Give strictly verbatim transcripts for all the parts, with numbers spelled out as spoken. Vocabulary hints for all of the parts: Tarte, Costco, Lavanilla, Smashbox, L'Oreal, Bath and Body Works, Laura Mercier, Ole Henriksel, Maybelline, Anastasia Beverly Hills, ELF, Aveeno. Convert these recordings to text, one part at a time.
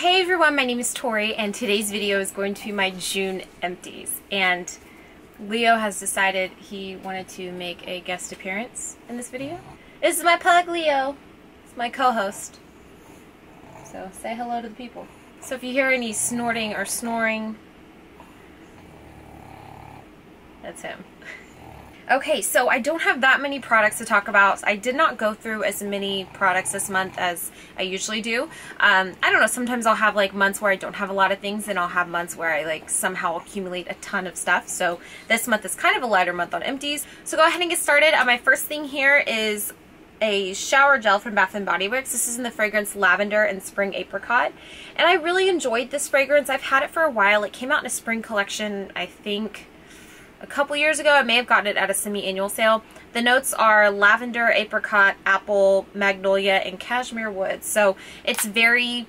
Hey everyone, my name is Tori and today's video is going to be my June empties, and Leo has decided he wanted to make a guest appearance in this video. This is my pug Leo. It's my co-host. So say hello to the people. So if you hear any snorting or snoring, that's him. Okay, so I don't have that many products to talk about. I did not go through as many products this month as I usually do. Um, I don't know, sometimes I'll have like months where I don't have a lot of things, and I'll have months where I like somehow accumulate a ton of stuff. So this month is kind of a lighter month on empties. So go ahead and get started. Uh, my first thing here is a shower gel from Bath and Body Works. This is in the fragrance Lavender and Spring Apricot. And I really enjoyed this fragrance. I've had it for a while. It came out in a spring collection, I think, a couple years ago. I may have gotten it at a semi-annual sale. The notes are lavender, apricot, apple, magnolia, and cashmere wood. So it's very,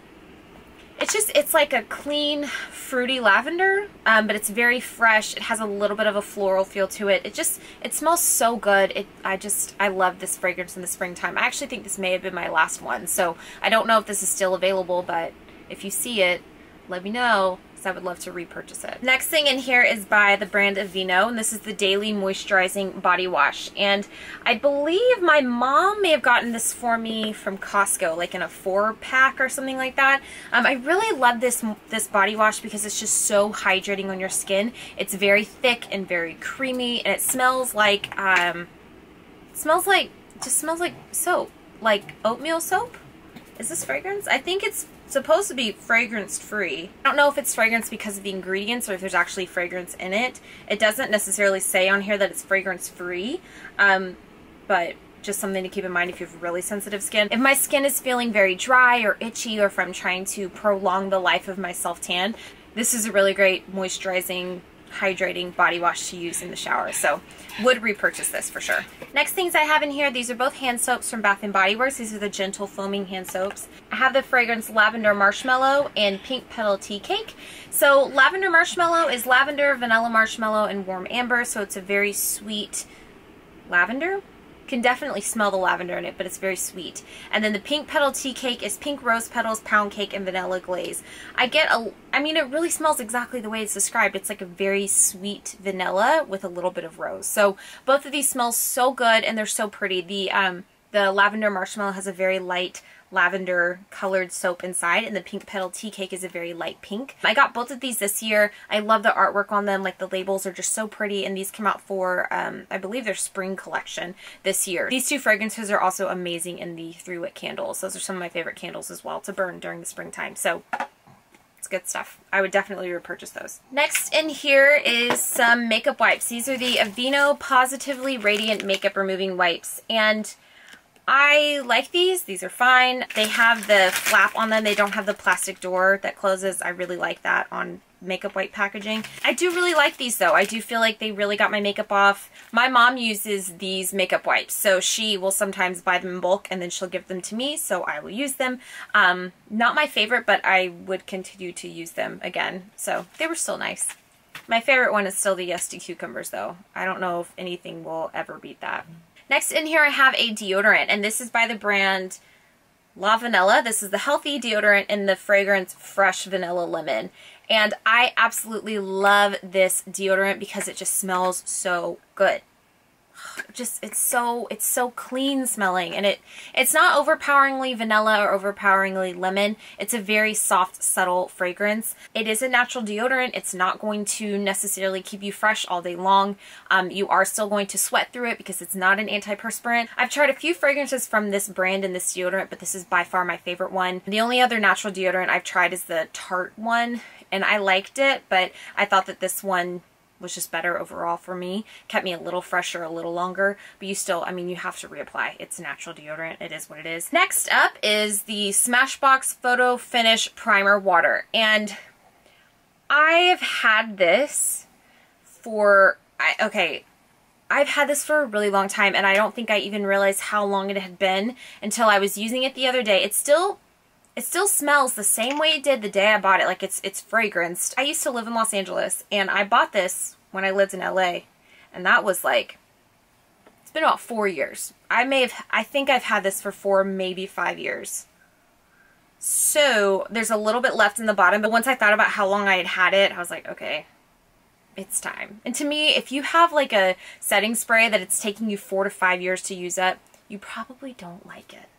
it's just, it's like a clean, fruity lavender, um, but it's very fresh. It has a little bit of a floral feel to it. It just, it smells so good. It, I just, I love this fragrance in the springtime. I actually think this may have been my last one. So I don't know if this is still available, but if you see it, let me know, because I would love to repurchase it. Next thing in here is by the brand Aveeno, and this is the Daily Moisturizing Body Wash. And I believe my mom may have gotten this for me from Costco, like in a four pack or something like that. Um, I really love this, this body wash because it's just so hydrating on your skin. It's very thick and very creamy, and it smells like, um, smells like, just smells like soap, like oatmeal soap. Is this fragrance? I think it's supposed to be fragrance free. I don't know if it's fragrance because of the ingredients or if there's actually fragrance in it. It doesn't necessarily say on here that it's fragrance free, um, but just something to keep in mind if you have really sensitive skin. If my skin is feeling very dry or itchy, or if I'm trying to prolong the life of my self-tan, this is a really great moisturizing, hydrating body wash to use in the shower. So would repurchase this for sure. Next things I have in here, these are both hand soaps from Bath and Body Works. These are the gentle foaming hand soaps. I have the fragrance Lavender Marshmallow and Pink Petal Tea Cake. So Lavender Marshmallow is lavender, vanilla marshmallow, and warm amber. So it's a very sweet lavender. Can definitely smell the lavender in it, but it's very sweet. And then the Pink Petal Tea Cake is pink rose petals, pound cake, and vanilla glaze. I get a, I mean, it really smells exactly the way it's described. It's like a very sweet vanilla with a little bit of rose. So both of these smell so good, and they're so pretty. The, um, the Lavender Marshmallow has a very light lavender colored soap inside, and the Pink Petal Tea Cake is a very light pink. I got both of these this year. I love the artwork on them. Like, the labels are just so pretty, and these came out for um, I believe their spring collection this year. These two fragrances are also amazing in the three wick candles. Those are some of my favorite candles as well to burn during the springtime. So it's good stuff. I would definitely repurchase those. Next in here is some makeup wipes. These are the Aveeno Positively Radiant Makeup Removing Wipes, and I like these. These are fine. They have the flap on them. They don't have the plastic door that closes. I really like that on makeup wipe packaging. I do really like these though. I do feel like they really got my makeup off. My mom uses these makeup wipes, so she will sometimes buy them in bulk and then she'll give them to me, so I will use them. Um, not my favorite, but I would continue to use them again. So they were still nice. My favorite one is still the Yes to Cucumbers though. I don't know if anything will ever beat that. Next in here I have a deodorant, and this is by the brand Lavanilla. This is the Healthy Deodorant in the fragrance Fresh Vanilla Lemon. And I absolutely love this deodorant because it just smells so good. Just, it's so, it's so clean smelling, and it, it's not overpoweringly vanilla or overpoweringly lemon. It's a very soft, subtle fragrance. It is a natural deodorant. It's not going to necessarily keep you fresh all day long. Um, you are still going to sweat through it because it's not an antiperspirant. I've tried a few fragrances from this brand and this deodorant, but this is by far my favorite one. The only other natural deodorant I've tried is the Tarte one, and I liked it, but I thought that this one was just better overall for me. Kept me a little fresher, a little longer, but you still, I mean, you have to reapply. It's natural deodorant. It is what it is. Next up is the Smashbox Photo Finish Primer Water, and I have had this for, I, okay, I've had this for a really long time, and I don't think I even realized how long it had been until I was using it the other day. It's still It still smells the same way it did the day I bought it. Like, it's it's fragranced. I used to live in Los Angeles, and I bought this when I lived in L A, and that was like, it's been about four years. I may have, I think I've had this for four, maybe five years. So there's a little bit left in the bottom, but once I thought about how long I had had it, I was like, okay, it's time. And to me, if you have like a setting spray that it's taking you four to five years to use up, you probably don't like it,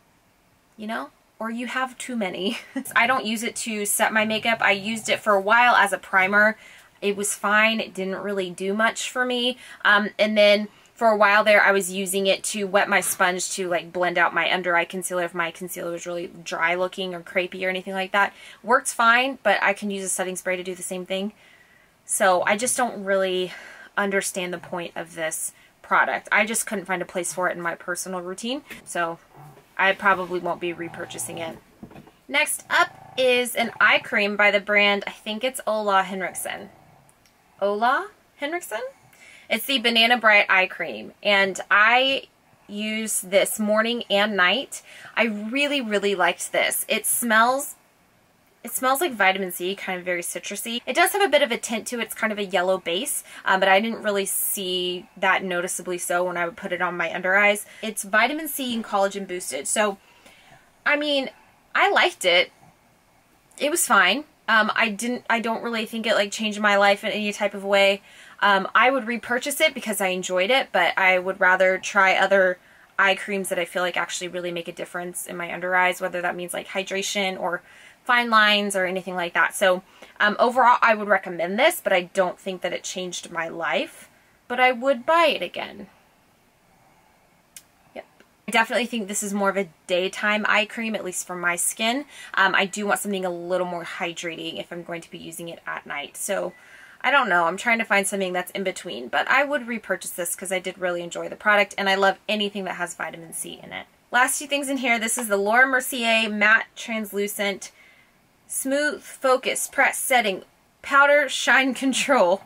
you know? Or you have too many. I don't use it to set my makeup. I used it for a while as a primer. It was fine. It didn't really do much for me. Um, and then for a while there, I was using it to wet my sponge to like blend out my under eye concealer if my concealer was really dry looking or crepey or anything like that. Works fine, but I can use a setting spray to do the same thing. So I just don't really understand the point of this product. I just couldn't find a place for it in my personal routine. So I probably won't be repurchasing it. Next up is an eye cream by the brand, I think it's Ole Henriksen. Ole Henriksen? It's the Banana Bright Eye Cream, and I use this morning and night. I really, really liked this. It smells, it smells like vitamin C, kind of very citrusy. It does have a bit of a tint to it. It's kind of a yellow base, um, but I didn't really see that noticeably so when I would put it on my under eyes. It's vitamin C and collagen boosted. So, I mean, I liked it. It was fine. Um, I didn't, I don't really think it like changed my life in any type of way. Um, I would repurchase it because I enjoyed it, but I would rather try other eye creams that I feel like actually really make a difference in my under eyes, whether that means like hydration or fine lines or anything like that. So um, overall, I would recommend this, but I don't think that it changed my life, but I would buy it again. I definitely think this is more of a daytime eye cream, at least for my skin. Um, I do want something a little more hydrating if I'm going to be using it at night. So I don't know. I'm trying to find something that's in between, but I would repurchase this because I did really enjoy the product and I love anything that has vitamin C in it. Last two things in here. This is the Laura Mercier Matte Translucent Smooth Focus Press Setting Powder Shine Control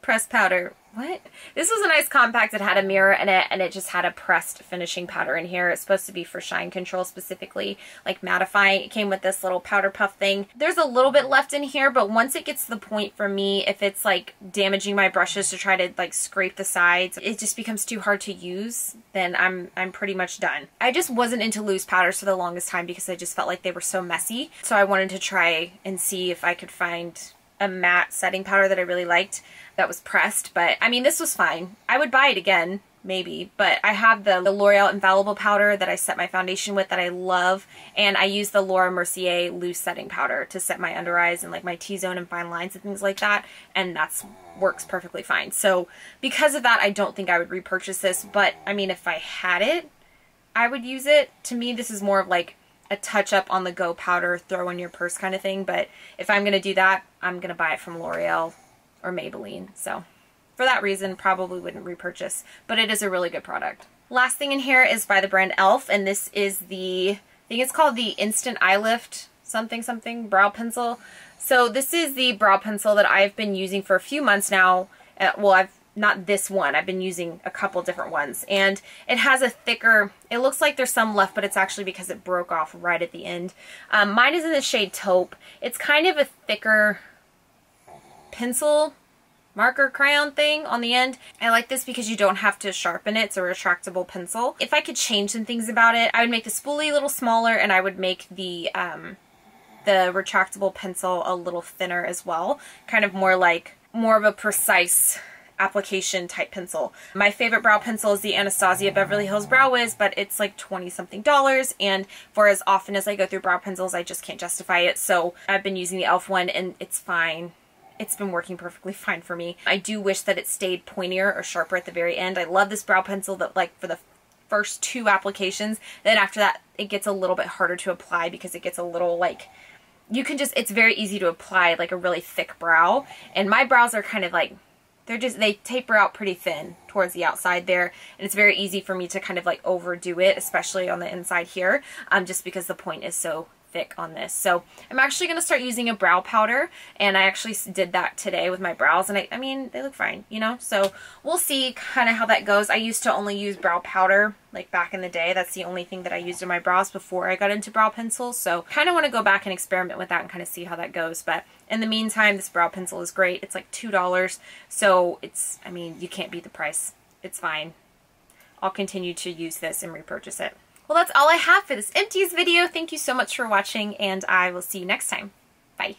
Press Powder. What? This was a nice compact. It had a mirror in it and it just had a pressed finishing powder in here. It's supposed to be for shine control specifically, like mattifying. It came with this little powder puff thing. There's a little bit left in here, but once it gets to the point for me, if it's like damaging my brushes to try to like scrape the sides, it just becomes too hard to use, then I'm, I'm pretty much done. I just wasn't into loose powders for the longest time because I just felt like they were so messy. So I wanted to try and see if I could find a matte setting powder that I really liked that was pressed, but I mean, this was fine. I would buy it again, maybe, but I have the, the L'Oreal Infallible Powder that I set my foundation with that I love, and I use the Laura Mercier Loose Setting Powder to set my under eyes and like my T-zone and fine lines and things like that, and that's works perfectly fine. So because of that, I don't think I would repurchase this, but I mean, if I had it, I would use it. To me, this is more of like a touch-up on the go powder, throw in your purse kind of thing, but if I'm going to do that, I'm going to buy it from L'Oreal or Maybelline, so for that reason, probably wouldn't repurchase, but it is a really good product. Last thing in here is by the brand E L F, and this is the, I think it's called the Instant Eye Lift something something brow pencil. So this is the brow pencil that I've been using for a few months now. Uh, well, I've not this one. I've been using a couple different ones, and it has a thicker, it looks like there's some left, but it's actually because it broke off right at the end. Um, mine is in the shade Taupe. It's kind of a thicker pencil marker crayon thing on the end. I like this because you don't have to sharpen it. It's a retractable pencil. If I could change some things about it, I would make the spoolie a little smaller, and I would make the, um, the retractable pencil a little thinner as well. Kind of more like, more of a precise application type pencil. My favorite brow pencil is the Anastasia Beverly Hills Brow Wiz, but it's like twenty something dollars, and for as often as I go through brow pencils, I just can't justify it, so I've been using the E L F one and it's fine. It's been working perfectly fine for me. I do wish that it stayed pointier or sharper at the very end. I love this brow pencil that like for the first two applications, then after that it gets a little bit harder to apply because it gets a little like, you can just, it's very easy to apply like a really thick brow, and my brows are kind of like, they're just, they taper out pretty thin towards the outside there, and it's very easy for me to kind of like overdo it, especially on the inside here, um, just because the point is so thick on this. So I'm actually going to start using a brow powder, and I actually did that today with my brows, and I, I mean, they look fine, you know, so we'll see kind of how that goes. I used to only use brow powder like back in the day. That's the only thing that I used in my brows before I got into brow pencils, so kind of want to go back and experiment with that and kind of see how that goes, but in the meantime, this brow pencil is great. It's like two dollars, so it's, I mean, you can't beat the price. It's fine. I'll continue to use this and repurchase it. Well, that's all I have for this empties video. Thank you so much for watching, and I will see you next time. Bye.